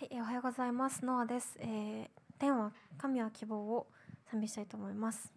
はい、おはようございます。ノアです。天は神は希望を賛美したいと思います。